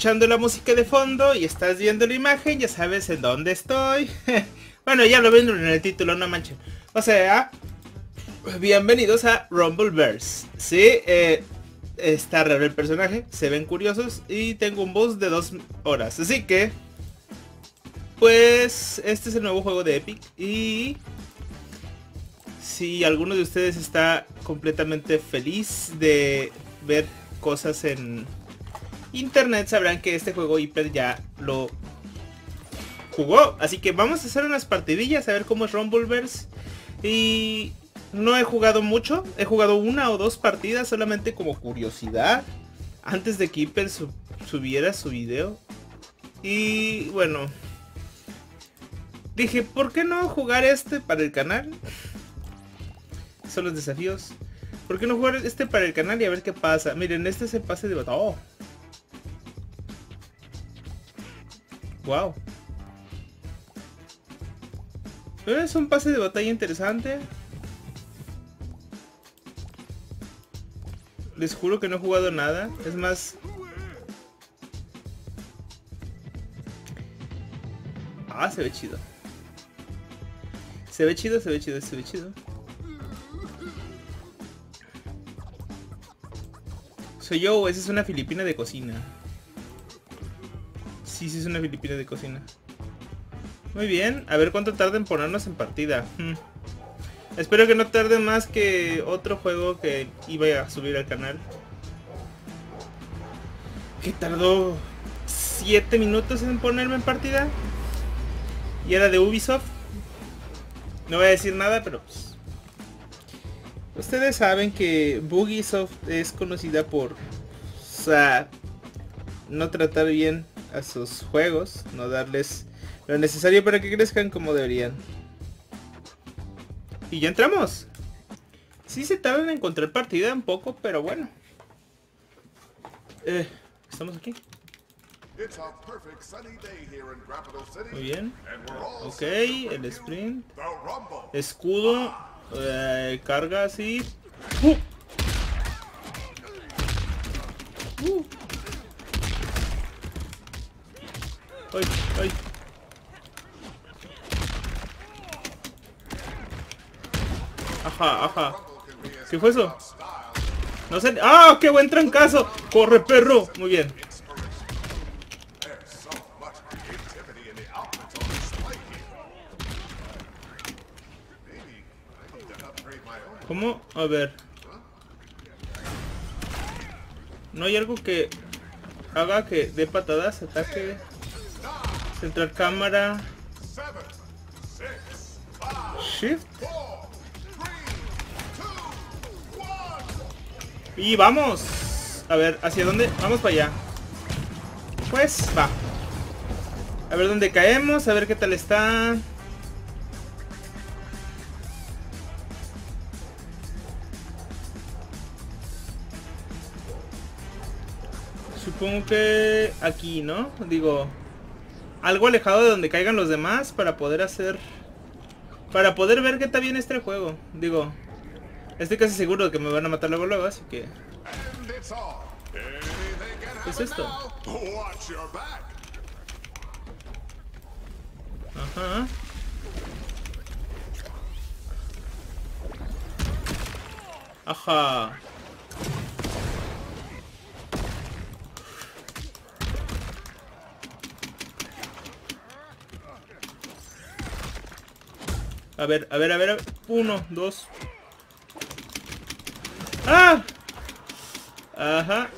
escuchando la música de fondo y estás viendo la imagen, ya sabes en dónde estoy. Bueno, ya lo ven en el título, no manchen. O sea, bienvenidos a Rumbleverse. Sí, está raro el personaje, se ven curiosos y tengo un boss de 2 horas. Así que, pues, este es el nuevo juego de Epic y... si alguno de ustedes está completamente feliz de ver cosas en internet, sabrán que este juego Hiper ya lo jugó. Así que vamos a hacer unas partidillas a ver cómo es Rumbleverse. Y no he jugado mucho, he jugado 1 o 2 partidas solamente como curiosidad, antes de que Hiper subiera su video. Y bueno, dije, ¿por qué no jugar este para el canal? Son los desafíos. ¿Por qué no jugar este para el canal y a ver qué pasa? Miren, este es el pase de batalla. Oh. Wow. Es un pase de batalla interesante. Les juro que no he jugado nada. Es más... ah, se ve chido. Se ve chido, se ve chido, se ve chido. Soy yo, esa es una filipina de cocina. Sí, sí es una filipina de cocina. Muy bien, a ver cuánto tarda en ponernos en partida. Espero que no tarde más que otro juego que iba a subir al canal, que tardó 7 minutos en ponerme en partida. Y era de Ubisoft. No voy a decir nada, pero... pues, ustedes saben que Ubisoft es conocida por, o sea, no tratar bien a sus juegos, no darles lo necesario para que crezcan como deberían. Y ya entramos. Sí se tardan en encontrar partida un poco, pero bueno. Estamos aquí. Muy bien. Ok, el sprint. Escudo. Carga así. Ay, ay. Ajá, ajá. ¿Qué fue eso? No sé. ¡Ah! ¡Qué buen trancazo! ¡Corre, perro! Muy bien. ¿Cómo? A ver. No hay algo que haga que dé patadas, ataque, centrar cámara, shift. Y vamos. A ver, ¿hacia dónde? Vamos para allá. Pues va. A ver dónde caemos, a ver qué tal está. Supongo que aquí, ¿no? Digo, algo alejado de donde caigan los demás para poder hacer... para poder ver qué está bien este juego. Digo, estoy casi seguro de que me van a matar luego luego, así que... ¿qué es esto? Ajá. Ajá. A ver, a ver, a ver, a ver. 1, 2. ¡Ah! Ajá.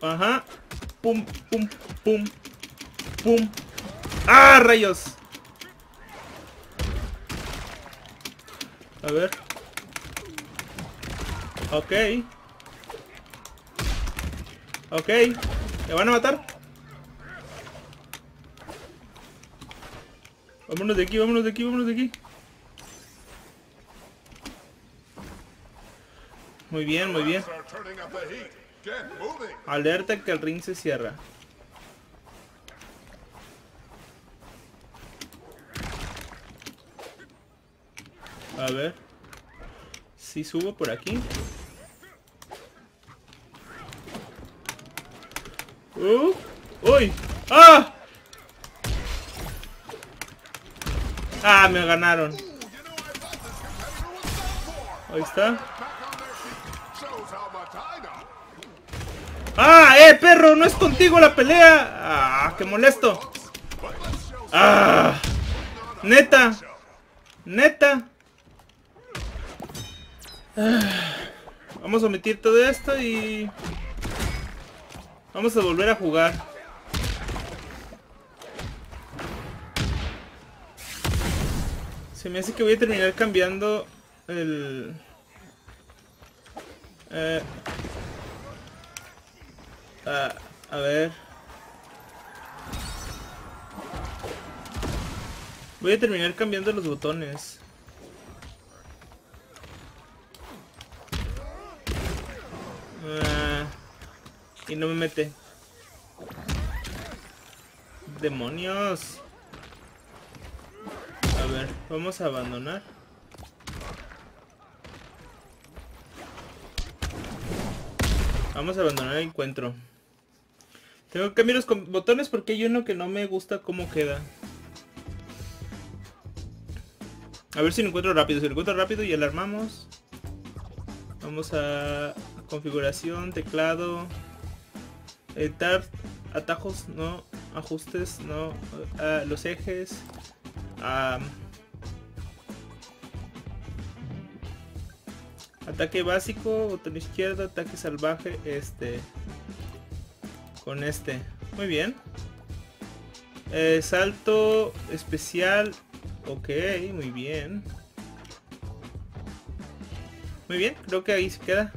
Ajá. Pum, pum, pum. Pum. ¡Ah, rayos! A ver. Ok. Ok. ¿Me van a matar? Vámonos de aquí, vámonos de aquí, vámonos de aquí. Muy bien, muy bien. Alerta que el ring se cierra. A ver. Si subo por aquí. ¡Uy! ¡Ah! ¡Ah! Me ganaron. Ahí está. ¡Ah! Perro, no es contigo la pelea. ¡Ah! ¡Qué molesto! ¡Ah! Neta. Neta. Vamos a omitir todo esto y... vamos a volver a jugar. Se me hace que voy a terminar cambiando el... a ver... voy a terminar cambiando los botones. Y no me mete. ¡Demonios! A ver, vamos a abandonar. Vamos a abandonar el encuentro. Tengo que cambiar los botones porque hay uno que no me gusta cómo queda. A ver si lo encuentro rápido. Si lo encuentro rápido ya lo armamos. Vamos a configuración, teclado. Editar, atajos, no, ajustes, no, los ejes, ataque básico, botón izquierdo, ataque salvaje, con muy bien, salto especial, ok, muy bien, creo que ahí se queda.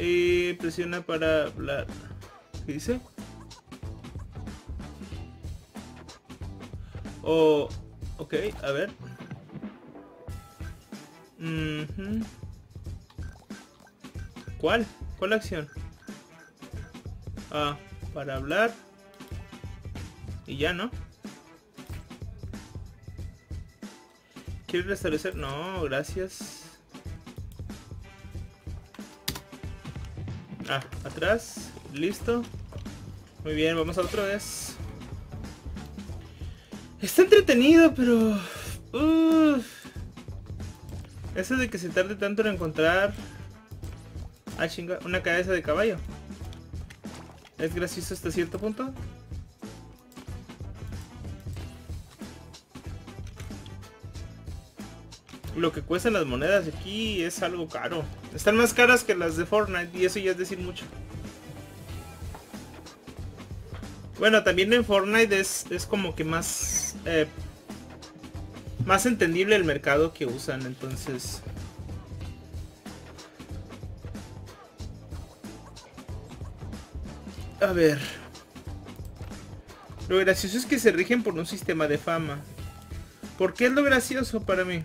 Y presiona para hablar. ¿Qué dice? Oh, ok, a ver. ¿Cuál? ¿Cuál acción? Ah, para hablar. Y ya, ¿no? ¿Quieres restablecer? No, gracias. Ah, atrás, listo. Muy bien, vamos a otra vez. Está entretenido, pero... eso de que se tarde tanto en encontrar... ah, chinga, una cabeza de caballo. Es gracioso hasta cierto punto. Lo que cuestan las monedas aquí es algo caro. Están más caras que las de Fortnite y eso ya es decir mucho. Bueno, también en Fortnite es como que más más entendible el mercado que usan, entonces... a ver... lo gracioso es que se rigen por un sistema de fama. ¿Por qué es lo gracioso para mí?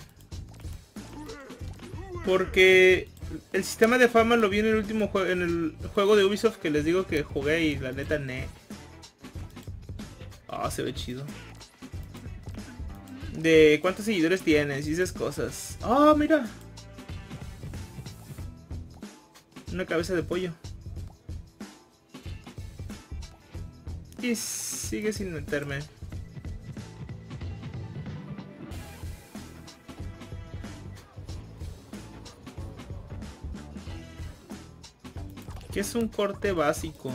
Porque el sistema de fama lo vi en el último juego, en el juego de Ubisoft que les digo que jugué y la neta ne. Ah, se ve chido. De cuántos seguidores tienes y esas cosas. Ah, mira. Una cabeza de pollo. Y sigue sin meterme. ¿Qué es un corte básico?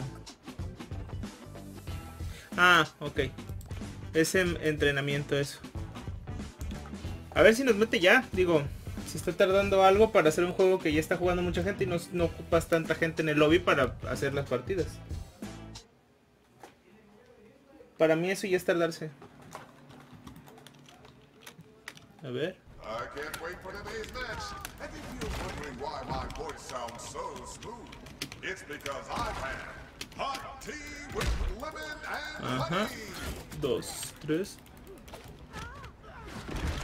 Ah, ok. Es entrenamiento eso. A ver si nos mete ya. Digo, si está tardando algo para hacer un juego que ya está jugando mucha gente y no ocupas tanta gente en el lobby para hacer las partidas. Para mí eso ya es tardarse. A ver. Ajá. 2, 3.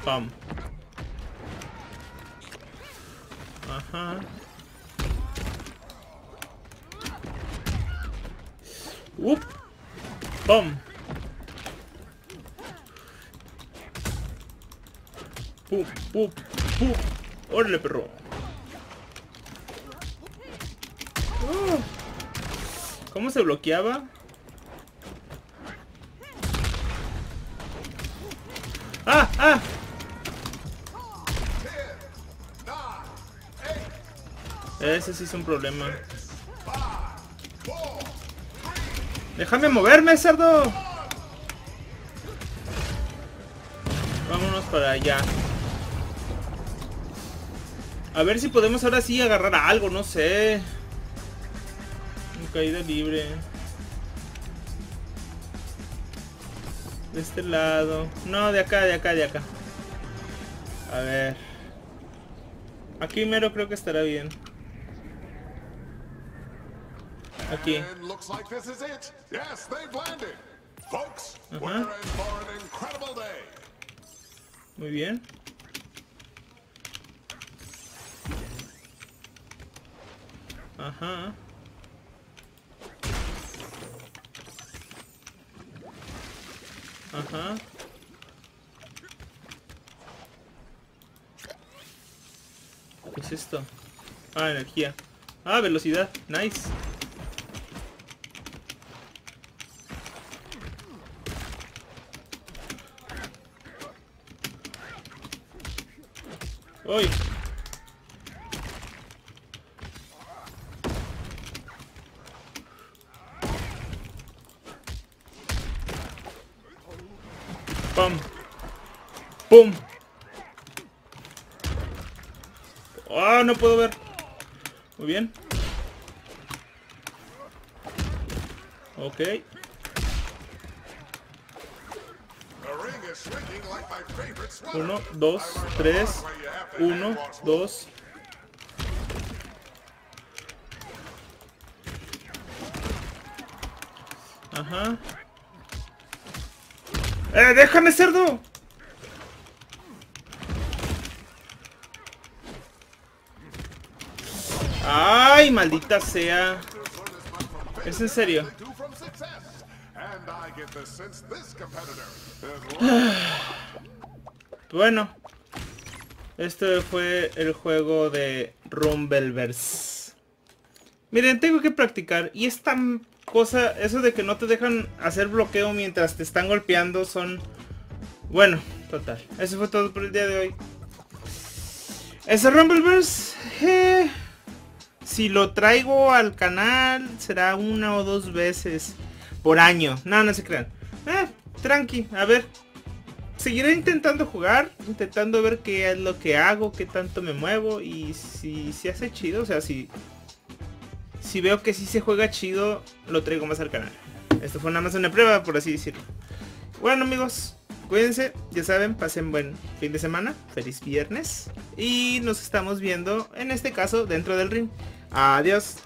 Pam. Ajá. Up. Pam. Pup, pup, pup. Órale, perro. Oh. ¿Cómo se bloqueaba? ¡Ah! ¡Ah! Ese sí es un problema. ¡Déjame moverme, cerdo! Vámonos para allá. A ver si podemos ahora sí agarrar a algo, no sé. Caída libre. De este lado. No, de acá, de acá, de acá. A ver. Aquí mero creo que estará bien. Aquí. Ajá. Muy bien. Ajá. Ajá. ¿Qué es esto? Ah, energía. Ah, velocidad. Nice. ¡Uy! ¡Pum! ¡Pum! ¡Ah! ¡Oh, no puedo ver! Muy bien. Ok. Uno, dos, tres. Uno, dos. Ajá. ¡Déjame, cerdo! ¡Ay, maldita sea! ¿Es en serio? Bueno, este fue el juego de Rumbleverse. Miren, tengo que practicar. Y esta cosa, eso de que no te dejan hacer bloqueo mientras te están golpeando son... Bueno, total. Eso fue todo por el día de hoy. Ese Rumbleverse, si lo traigo al canal será una o dos veces por año. No, no se crean. Tranqui, a ver. Seguiré intentando jugar, intentando ver qué es lo que hago, qué tanto me muevo. Y si se hace chido, o sea, si veo que sí se juega chido, lo traigo más al canal. Esto fue nada más una prueba, por así decirlo. Bueno, amigos, cuídense, ya saben, pasen buen fin de semana. Feliz viernes. Y nos estamos viendo, en este caso, dentro del ring. Adiós.